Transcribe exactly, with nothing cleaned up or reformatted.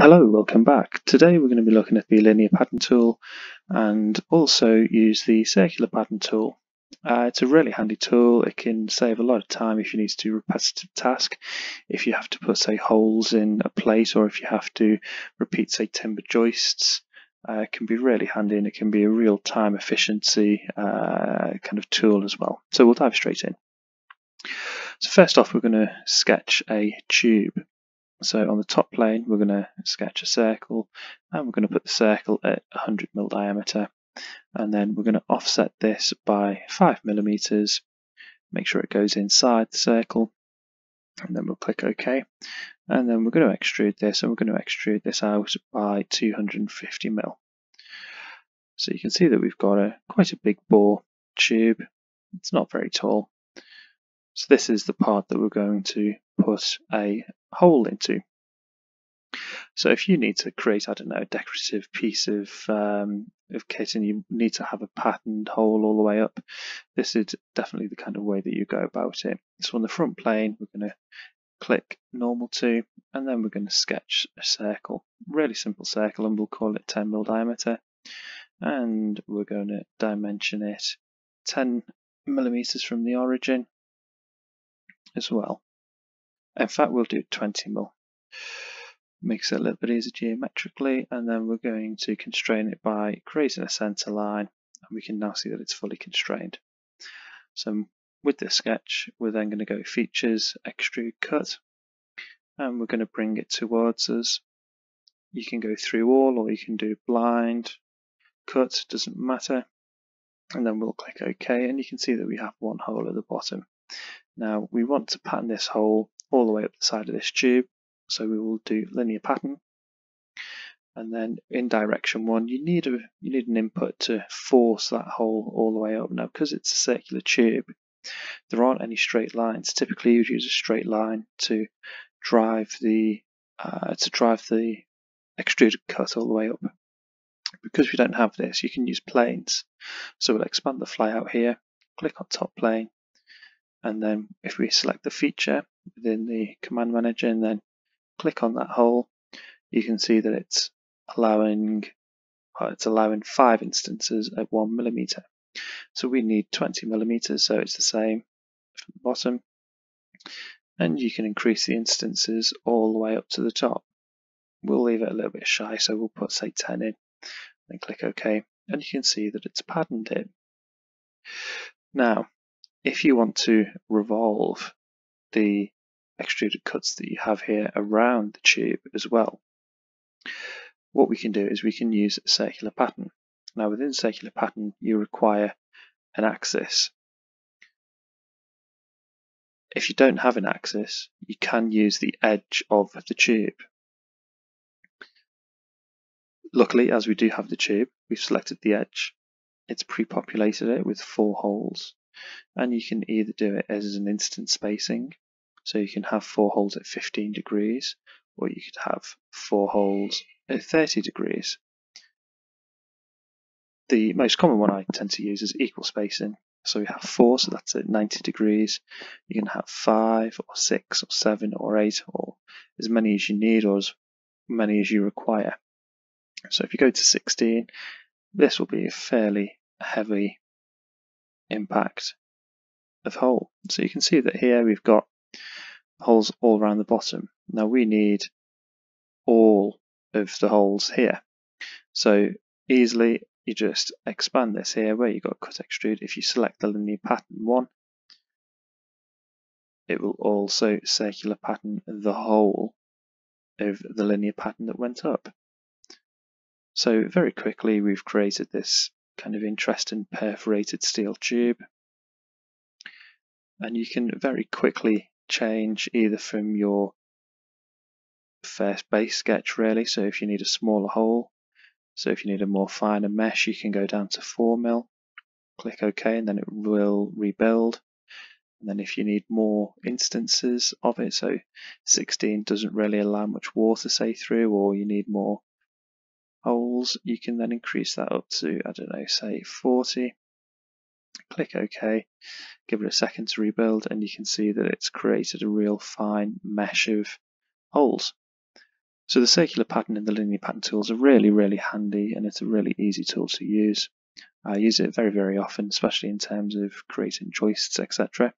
Hello, welcome back. Today we're going to be looking at the linear pattern tool and also use the circular pattern tool. Uh, it's a really handy tool. It can save a lot of time if you need to do repetitive task, if you have to put say holes in a plate or if you have to repeat say timber joists. Uh, it can be really handy and it can be a real time efficiency uh, kind of tool as well. So we'll dive straight in. So first off we're going to sketch a tube. So on the top plane, we're going to sketch a circle and we're going to put the circle at one hundred millimeters diameter. And then we're going to offset this by five millimeters, make sure it goes inside the circle. And then we'll click OK. And then we're going to extrude this and we're going to extrude this out by two hundred fifty millimeters. So you can see that we've got a quite a big bore tube. It's not very tall. So this is the part that we're going to put a hole into. So if you need to create, I don't know, a decorative piece of, um, of kit and you need to have a patterned hole all the way up, this is definitely the kind of way that you go about it. So on the front plane, we're going to click normal to, and then we're going to sketch a circle, really simple circle, and we'll call it ten millimeters diameter. And we're going to dimension it ten millimeters from the origin as well. In fact, we'll do twenty millimeters. Makes it a little bit easier geometrically, and then we're going to constrain it by creating a center line, and we can now see that it's fully constrained. So with this sketch, we're then going to go Features, Extrude Cut, and we're going to bring it towards us. You can go through all, or you can do blind, cut, doesn't matter. And then we'll click OK, and you can see that we have one hole at the bottom. Now we want to pattern this hole all the way up the side of this tube, so we will do linear pattern, and then in direction one you need a you need an input to force that hole all the way up. Now because it's a circular tube, there aren't any straight lines. Typically you'd use a straight line to drive the uh, to drive the extruded cut all the way up. Because we don't have this, you can use planes. So we'll expand the fly out here, click on top plane. And then if we select the feature within the command manager and then click on that hole, you can see that it's allowing well, it's allowing five instances at one millimeter. So we need twenty millimeters, so it's the same from the bottom. And you can increase the instances all the way up to the top. We'll leave it a little bit shy, so we'll put say ten in, then click OK, and you can see that it's patterned it. Now, if you want to revolve the extruded cuts that you have here around the tube as well, what we can do is we can use a circular pattern. Now within circular pattern you require an axis. If you don't have an axis, you can use the edge of the tube. Luckily, as we do have the tube, we've selected the edge. It's pre-populated it with four holes. And you can either do it as an instant spacing, so you can have four holes at fifteen degrees, or you could have four holes at thirty degrees. The most common one I tend to use is equal spacing. So we have four, so that's at ninety degrees. You can have five or six or seven or eight, or as many as you need or as many as you require. So if you go to sixteen, this will be a fairly heavy impact of hole. So you can see that here we've got holes all around the bottom. Now we need all of the holes here. So easily you just expand this here where you've got cut extrude. If you select the linear pattern one, it will also circular pattern the whole of the linear pattern that went up. So very quickly we've created this kind of interesting perforated steel tube, and you can very quickly change either from your first base sketch really, so if you need a smaller hole, so if you need a more finer mesh you can go down to four mil, click OK, and then it will rebuild. And then if you need more instances of it, so sixteen doesn't really allow much water say through, or you need more holes, you can then increase that up to, I don't know, say forty, click OK, give it a second to rebuild, and you can see that it's created a real fine mesh of holes. So the circular pattern and the linear pattern tools are really, really handy, and it's a really easy tool to use. I use it very, very often, especially in terms of creating joists, et cetera.